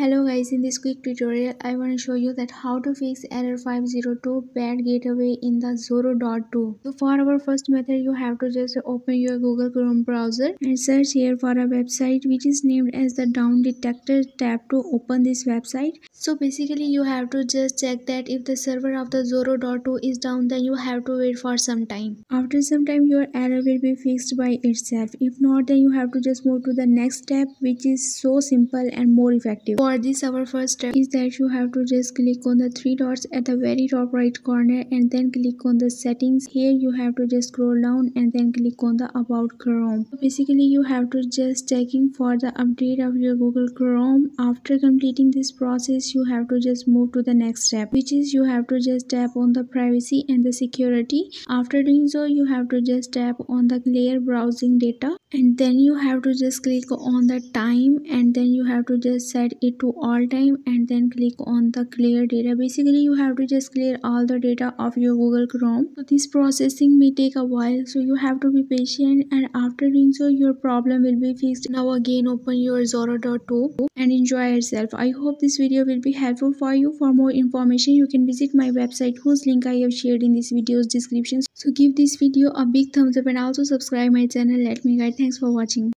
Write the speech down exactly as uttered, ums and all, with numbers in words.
Hello guys, in this quick tutorial I want to show you that how to fix error five zero two bad gateway in the zoro dot to. So for our first method, you have to just open your Google Chrome browser and search here for a website which is named as the Down Detector. Tap to open this website. So basically you have to just check that if the server of the zoro dot to is down, then you have to wait for some time. After some time your error will be fixed by itself. If not, then you have to just move to the next step, which is so simple and more effective. For this, our first step is that you have to just click on the three dots at the very top right corner and then click on the settings. Here you have to just scroll down and then click on the About Chrome. So basically you have to just checking for the update of your Google Chrome. After completing this process, you have to just move to the next step, which is you have to just tap on the privacy and the security. After doing so, you have to just tap on the clear browsing data and then you have to just click on the time and then you have to just set it to all time and then click on the clear data. Basically you have to just clear all the data of your Google Chrome. So this processing may take a while, so you have to be patient, and after doing so your problem will be fixed. Now again open your zoro dot to and enjoy yourself. I hope this video will be helpful for you. For more information you can visit my website whose link I have shared in this video's description. So give this video a big thumbs up and also subscribe my channel. Let me guide. Thanks for watching.